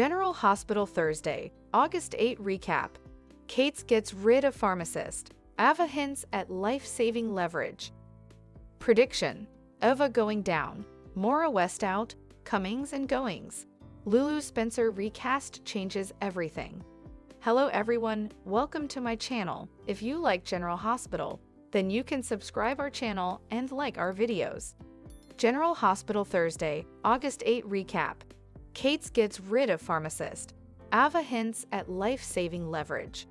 General Hospital Thursday, August 8 recap. Cates gets rid of pharmacist. Ava hints at life-saving leverage. Prediction: Ava going down, Maura West out, comings and goings. Lulu Spencer recast changes everything. Hello everyone, welcome to my channel. If you like General Hospital, then you can subscribe our channel and like our videos. General Hospital Thursday, August 8 recap. Cates gets rid of pharmacist. Ava hints at life-saving leverage.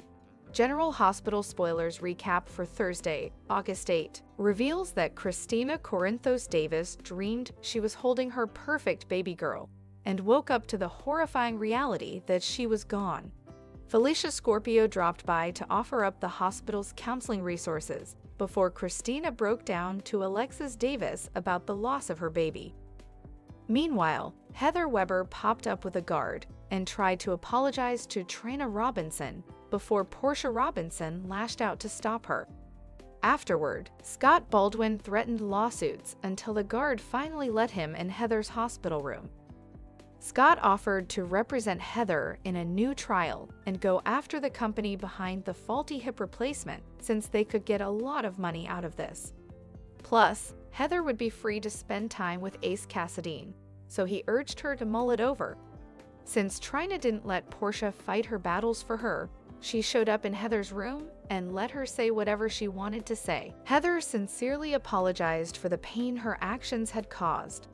General Hospital spoilers recap for Thursday, August 8, reveals that Christina Corinthos Davis dreamed she was holding her perfect baby girl and woke up to the horrifying reality that she was gone. Felicia Scorpio dropped by to offer up the hospital's counseling resources before Christina broke down to Alexis Davis about the loss of her baby. Meanwhile, Heather Webber popped up with a guard and tried to apologize to Trina Robinson before Portia Robinson lashed out to stop her. Afterward, Scott Baldwin threatened lawsuits until the guard finally let him in Heather's hospital room. Scott offered to represent Heather in a new trial and go after the company behind the faulty hip replacement since they could get a lot of money out of this. Plus, Heather would be free to spend time with Ace Cassadine, so he urged her to mull it over. Since Trina didn't let Portia fight her battles for her, she showed up in Heather's room and let her say whatever she wanted to say. Heather sincerely apologized for the pain her actions had caused.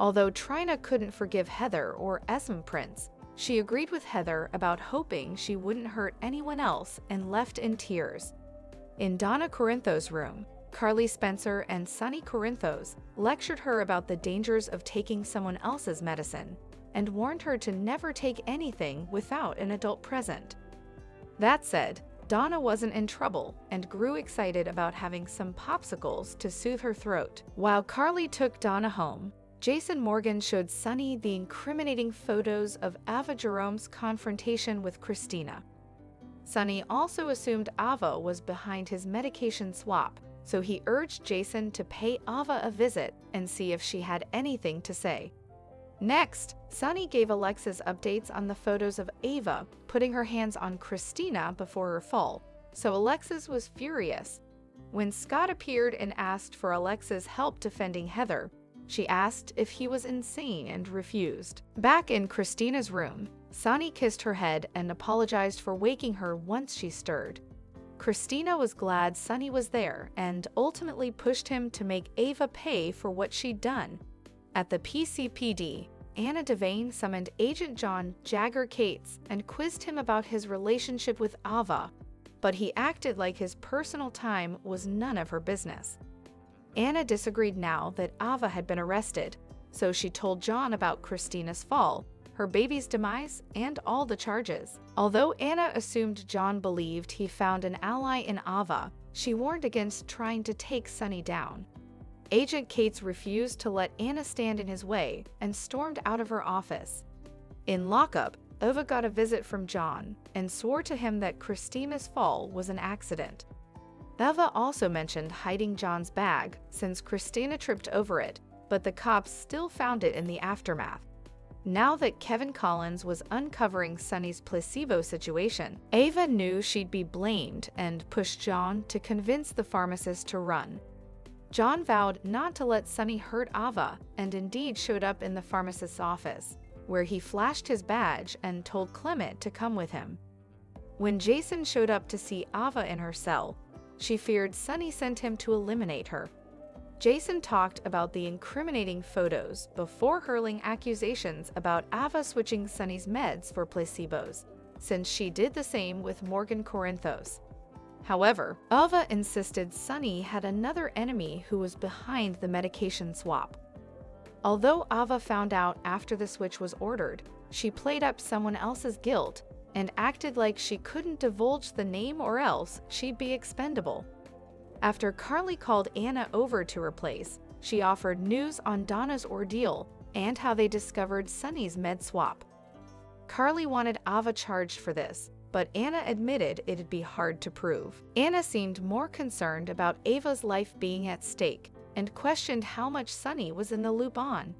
Although Trina couldn't forgive Heather or Esme Prince, she agreed with Heather about hoping she wouldn't hurt anyone else and left in tears. In Donna Corinthos' room, Carly Spencer and Sonny Corinthos lectured her about the dangers of taking someone else's medicine and warned her to never take anything without an adult present. That said, Donna wasn't in trouble and grew excited about having some popsicles to soothe her throat. While Carly took Donna home, Jason Morgan showed Sonny the incriminating photos of Ava Jerome's confrontation with Christina. Sonny also assumed Ava was behind his medication swap, so he urged Jason to pay Ava a visit and see if she had anything to say. Next, Sonny gave Alexis updates on the photos of Ava putting her hands on Christina before her fall, so Alexis was furious. When Scott appeared and asked for Alexis' help defending Heather, she asked if he was insane and refused. Back in Christina's room, Sonny kissed her head and apologized for waking her once she stirred. Christina was glad Sonny was there and ultimately pushed him to make Ava pay for what she'd done. At the PCPD, Anna Devane summoned Agent John Jagger Cates and quizzed him about his relationship with Ava, but he acted like his personal time was none of her business. Anna disagreed now that Ava had been arrested, so she told John about Christina's fall, her baby's demise, and all the charges. Although Anna assumed John believed he found an ally in Ava, she warned against trying to take Sonny down. Agent Cates refused to let Anna stand in his way and stormed out of her office. In lockup, Ava got a visit from John and swore to him that Christina's fall was an accident. Ava also mentioned hiding John's bag since Christina tripped over it, but the cops still found it in the aftermath. Now that Kevin Collins was uncovering Sonny's placebo situation, Ava knew she'd be blamed and pushed John to convince the pharmacist to run. John vowed not to let Sonny hurt Ava and indeed showed up in the pharmacist's office, where he flashed his badge and told Clement to come with him. When Jason showed up to see Ava in her cell, she feared Sonny sent him to eliminate her. Jason talked about the incriminating photos before hurling accusations about Ava switching Sonny's meds for placebos, since she did the same with Morgan Corinthos. However, Ava insisted Sonny had another enemy who was behind the medication swap. Although Ava found out after the switch was ordered, she played up someone else's guilt and acted like she couldn't divulge the name or else she'd be expendable. After Carly called Anna over to her place, she offered news on Donna's ordeal and how they discovered Sonny's med swap. Carly wanted Ava charged for this, but Anna admitted it'd be hard to prove. Anna seemed more concerned about Ava's life being at stake and questioned how much Sonny was in the loop on.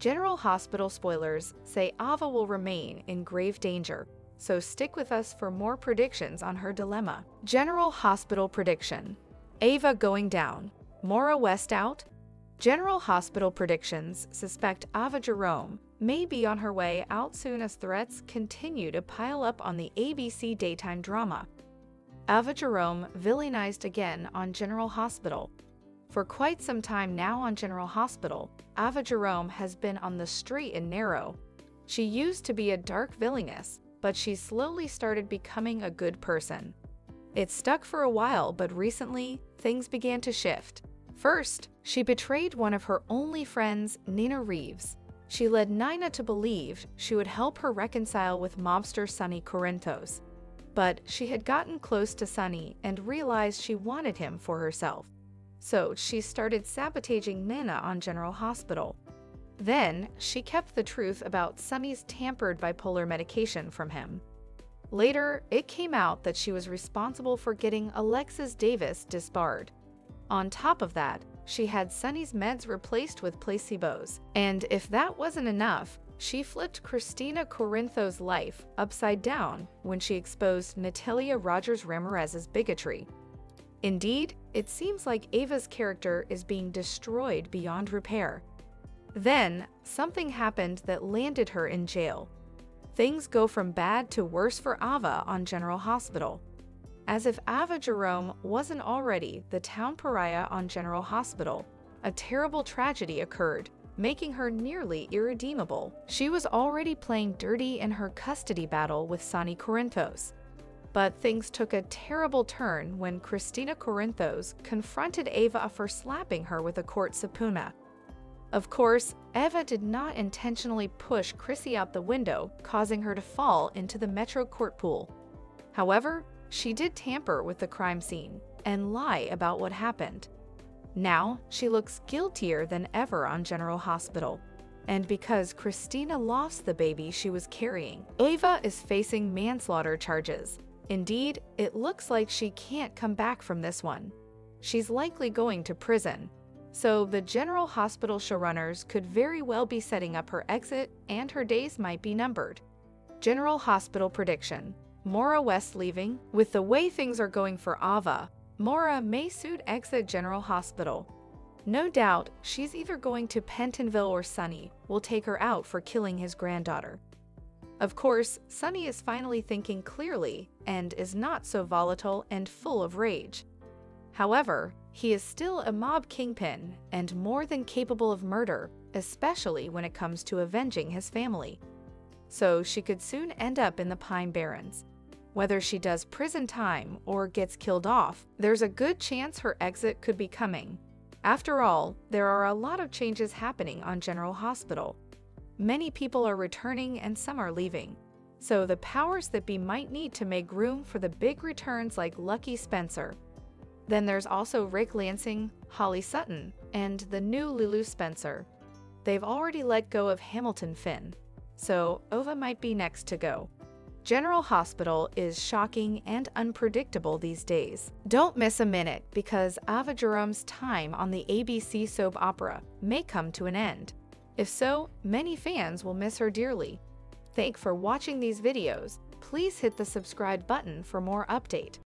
General Hospital spoilers say Ava will remain in grave danger, so stick with us for more predictions on her dilemma. General Hospital prediction: Ava going down, Maura West out. General Hospital predictions suspect Ava Jerome may be on her way out soon as threats continue to pile up on the ABC daytime drama. Ava Jerome villainized again on General Hospital. For quite some time now on General Hospital, Ava Jerome has been on the straight and narrow. She used to be a dark villainess, but she slowly started becoming a good person. It stuck for a while, but recently, things began to shift. First, she betrayed one of her only friends, Nina Reeves. She led Nina to believe she would help her reconcile with mobster Sonny Corinthos. But she had gotten close to Sonny and realized she wanted him for herself. So she started sabotaging Nina on General Hospital. Then, she kept the truth about Sonny's tampered bipolar medication from him. Later, it came out that she was responsible for getting Alexis Davis disbarred. On top of that, she had Sonny's meds replaced with placebos. And if that wasn't enough, she flipped Christina Corinthos' life upside down when she exposed Natalia Rogers Ramirez's bigotry. Indeed, it seems like Ava's character is being destroyed beyond repair. Then, something happened that landed her in jail. Things go from bad to worse for Ava on General Hospital. As if Ava Jerome wasn't already the town pariah on General Hospital, a terrible tragedy occurred, making her nearly irredeemable. She was already playing dirty in her custody battle with Sonny Corinthos. But things took a terrible turn when Christina Corinthos confronted Ava for slapping her with a court subpoena. Of course, Ava did not intentionally push Chrissy out the window, causing her to fall into the Metro Court pool. However, she did tamper with the crime scene and lie about what happened. Now, she looks guiltier than ever on General Hospital. And because Christina lost the baby she was carrying, Ava is facing manslaughter charges. Indeed, it looks like she can't come back from this one. She's likely going to prison. So the General Hospital showrunners could very well be setting up her exit, and her days might be numbered. General Hospital prediction: Maura West leaving. With the way things are going for Ava, Maura may soon exit General Hospital. No doubt, she's either going to Pentonville or Sonny will take her out for killing his granddaughter. Of course, Sonny is finally thinking clearly and is not so volatile and full of rage. However, he is still a mob kingpin and more than capable of murder, especially when it comes to avenging his family. So she could soon end up in the Pine Barrens. Whether she does prison time or gets killed off, there's a good chance her exit could be coming. After all, there are a lot of changes happening on General Hospital. Many people are returning and some are leaving. So the powers that be might need to make room for the big returns like Lucky Spencer. Then there's also Rick Lansing, Holly Sutton, and the new Lulu Spencer. They've already let go of Hamilton Finn, so Ava might be next to go. General Hospital is shocking and unpredictable these days. Don't miss a minute, because Ava Jerome's time on the ABC soap opera may come to an end. If so, many fans will miss her dearly. Thanks for watching these videos. Please hit the subscribe button for more update.